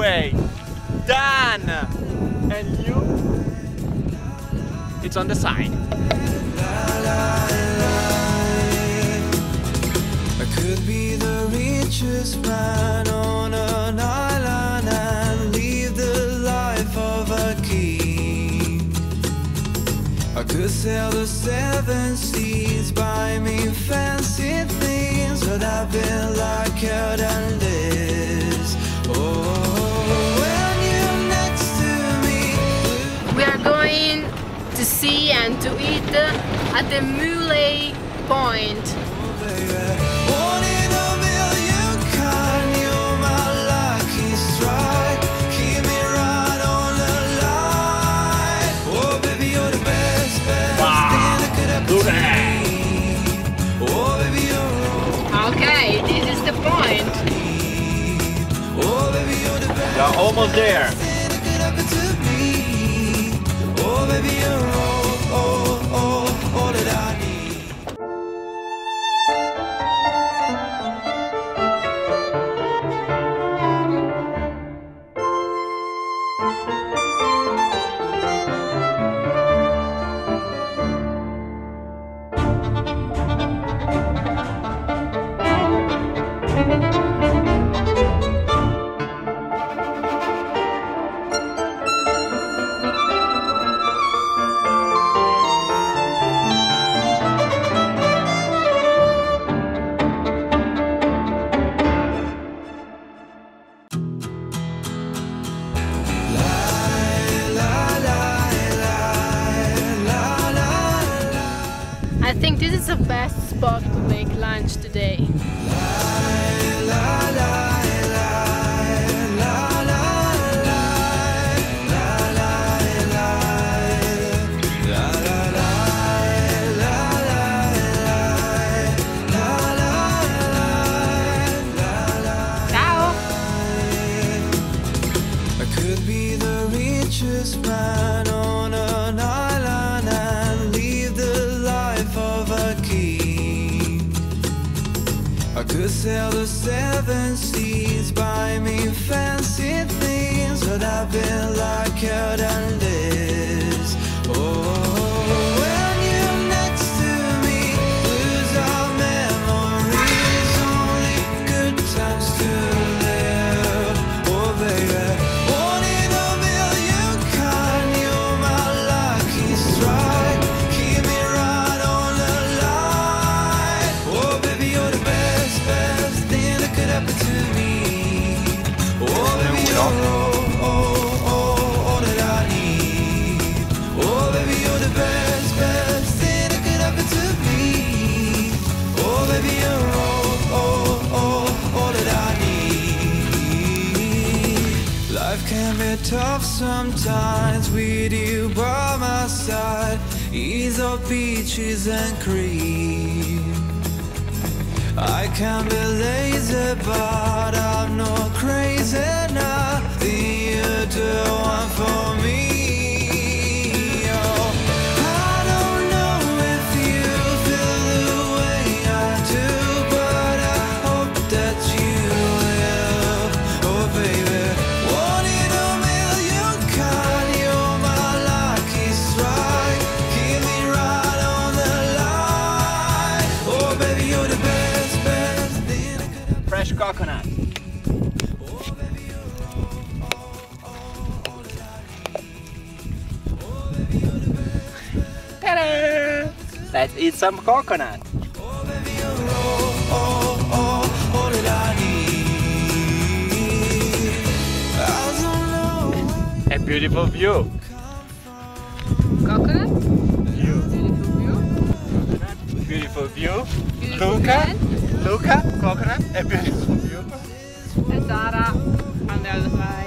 way. Done! And you? It's on the side. I could be the richest man on an island and live the life of a king. I could sail the seven seas, buy me fancy things, but I've been like hell and this. Oh. We are going to see and to eat at the Muley Point. Okay, this is the point. We are almost there. I think this is the best spot to make lunch today. Ciao! I could be the richest man on an island and live the life of a king. I could sail the seven seas, buy me fancy things, but I've been like hell and this. Oh. When you're next to me, lose our memories, only good times to live. Oh baby, one in a million kind, you're my lucky strike, keep me right on the line. Oh baby, you're the best, best thing that could happen to me. Oh baby, you're tough sometimes with you by my side, ease of beaches and cream. I can be lazy, but I'm not crazy now. You do one for me. Fresh coconut. Ta-da! Let's eat some coconut. A beautiful view. Coconut? View. Beautiful view. Beautiful Luca. Luca, coconut, a beautiful view. And Sara on the other side.